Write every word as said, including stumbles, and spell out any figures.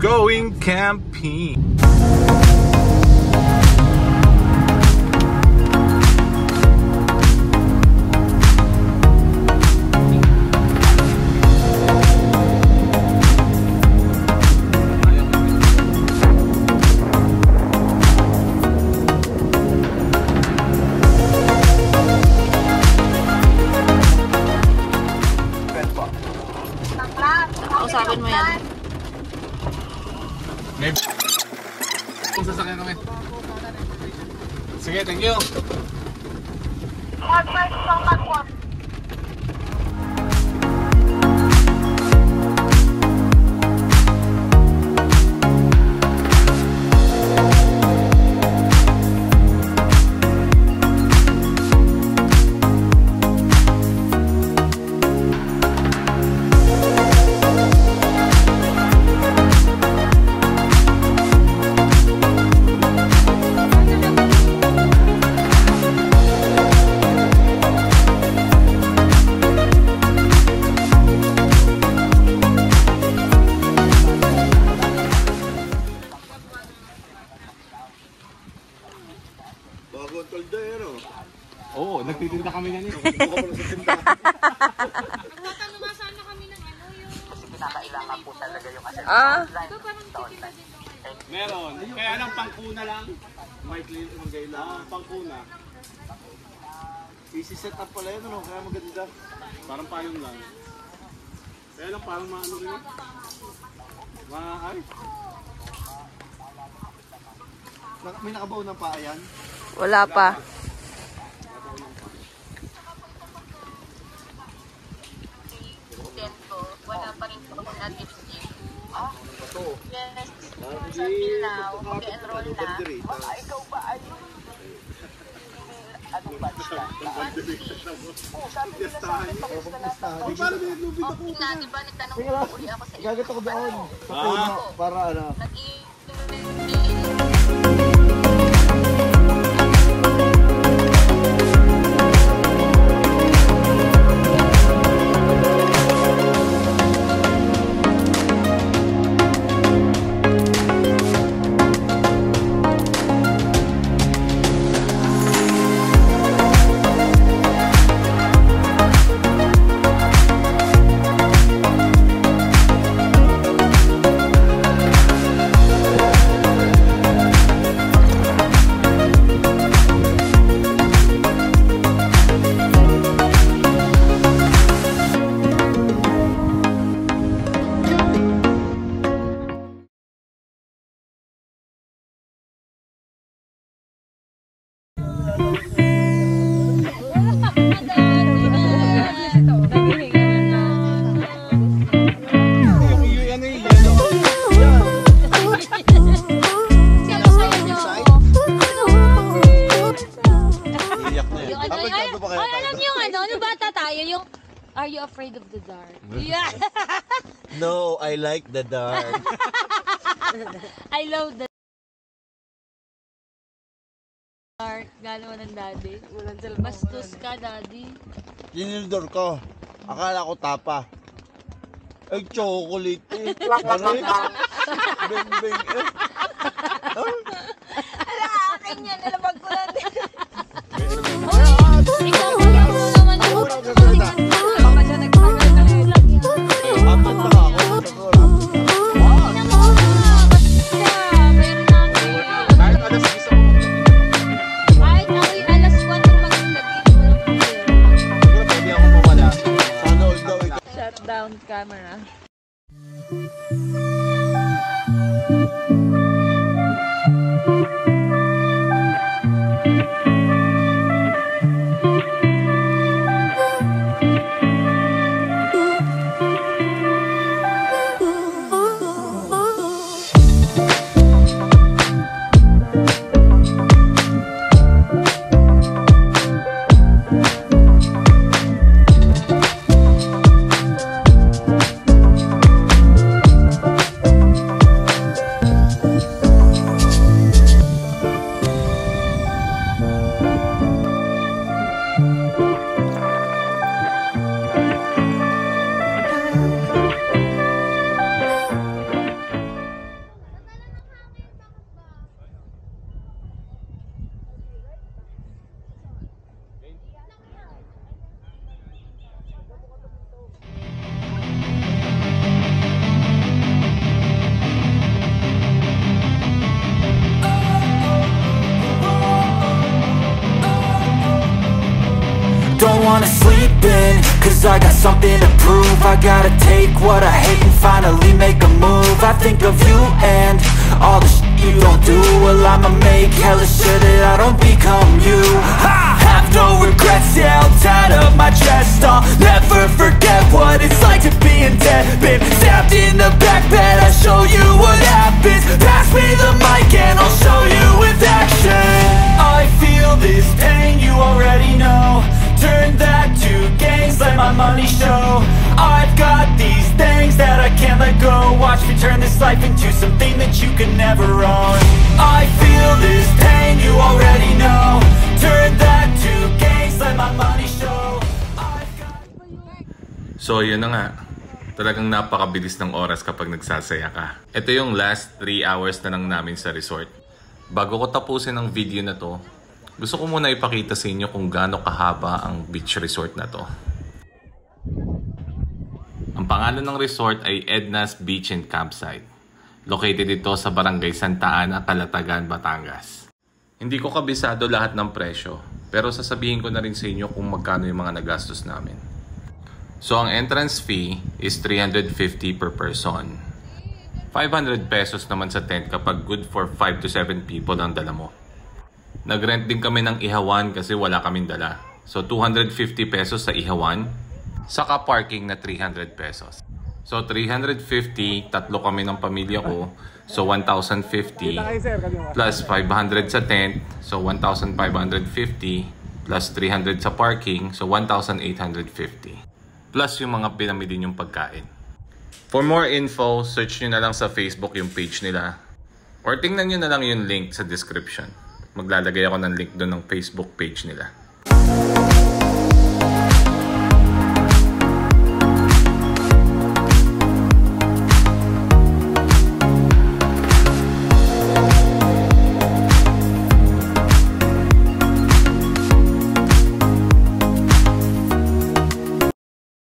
going camping. Kausapin mo yan. Maybe. Kung sasakyan kami. Sige, thank you. Oo, oh, nagtitinda kami ganyan. Buka pa lang sa tinta. Natalumasan na kami ng ano yung... Nakailangan po talaga yung asal. Ah? Ito parang titinda din doon. Meron. Kaya lang pangkuna lang. Might leave yung gailangan. Pangkuna. Easy set up pala yun ano. Kaya maganda. Parang payong lang. Kaya lang parang maano rin yun. Maay. May nakabaw ng paa yan? Wala pa. Wala pa rin po kung nag-i-receive. Yes, sa Pilao, mag-enroll na. Baka ikaw ba ay yung... Ano ba siya? Oo, sabi nila sa akin, pag-isa na sa coach na, di ba nagtanong ko uli ako sa iyo. Gagat ako doon. Sa Pilao, para ano. Are you afraid of the dark? Yeah. No, I like the dark. I love the dark. Gano'n ng daddy. Bastos ka, daddy. Tinildor ko. Akala ko tapa. Ay, chocolate. Maraming. Bing, bing. Ala, akin yan. Nalabag ko lang din. Ikaw, ikaw naman. Ikaw camera. wanna sleep in, cause I got something to prove. I gotta take what I hate and finally make a move. I think of you and all the shit you don't do. Well, I'ma make hella sure that I don't become you. I have no regrets, yeah, I'll tie up my chest. I'll never forget what it's like to be in debt. Been stabbed in the back bed, I'll show you what happens. Pass me the mic and I'll show you with action. I feel this pain, you already know. Turn that to gains, let my money show. I've got these things that I can't let go. Watch me turn this life into something that you can never own. I feel this pain, you already know. Turn that to gains, let my money show. I've got... So yun na nga, talagang napakabilis ng oras kapag nagsasaya ka. Ito yung last three hours na lang namin sa resort. Bago ko tapusin ang video na to, gusto ko muna ipakita sa inyo kung gaano kahaba ang beach resort na to. Ang pangalan ng resort ay Edna's Beach and Campsite. Located ito sa Barangay Santa Ana, Kalatagan, Batangas. Hindi ko kabisado lahat ng presyo, pero sasabihin ko na rin sa inyo kung magkano yung mga nagastos namin. So ang entrance fee is three hundred fifty per person. five hundred pesos naman sa tent kapag good for five to seven people ang dala mo. Nag-rent din kami ng ihawan kasi wala kaming dala. So two hundred fifty pesos sa ihawan, saka parking na three hundred pesos. So three hundred fifty, tatlo kami ng pamilya ko. So one thousand fifty plus five hundred sa tent. So one thousand five hundred fifty plus three hundred sa parking. So one thousand eight hundred fifty. Plus yung mga pinamili din yung pagkain. For more info, search nyo na lang sa Facebook yung page nila. Or tingnan nyo na lang yung link sa description. Maglalagay ako ng link doon ng Facebook page nila.